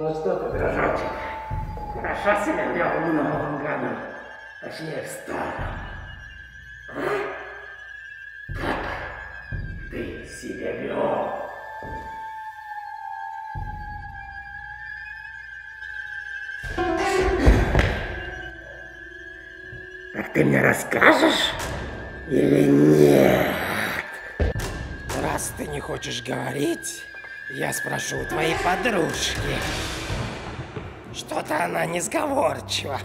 Ну что ты, дружочек, хорошо себя вел в новом году, точнее в старом. А? Как ты себя вел? Так ты мне расскажешь или нет? Раз ты не хочешь говорить, я спрошу у твоей подружки. Что-то она несговорчива.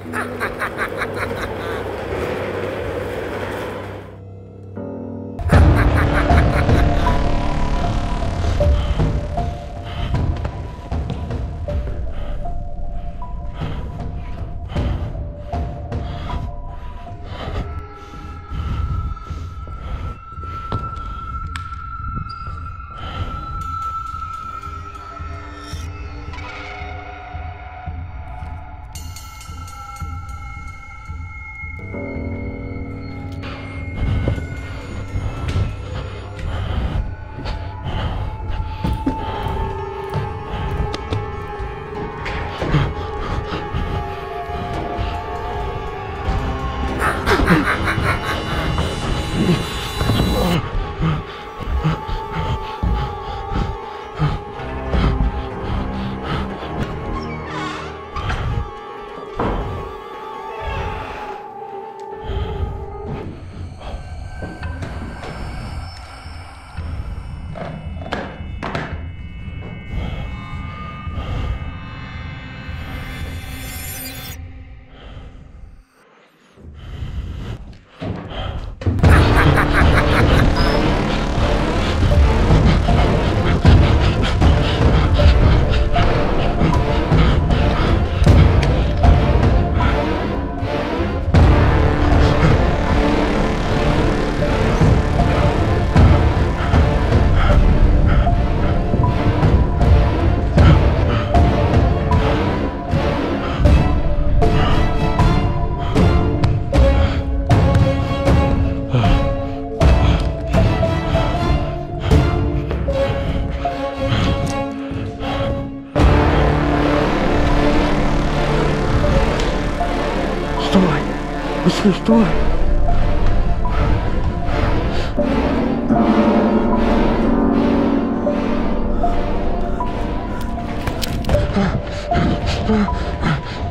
Что?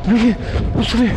Беги, пошли.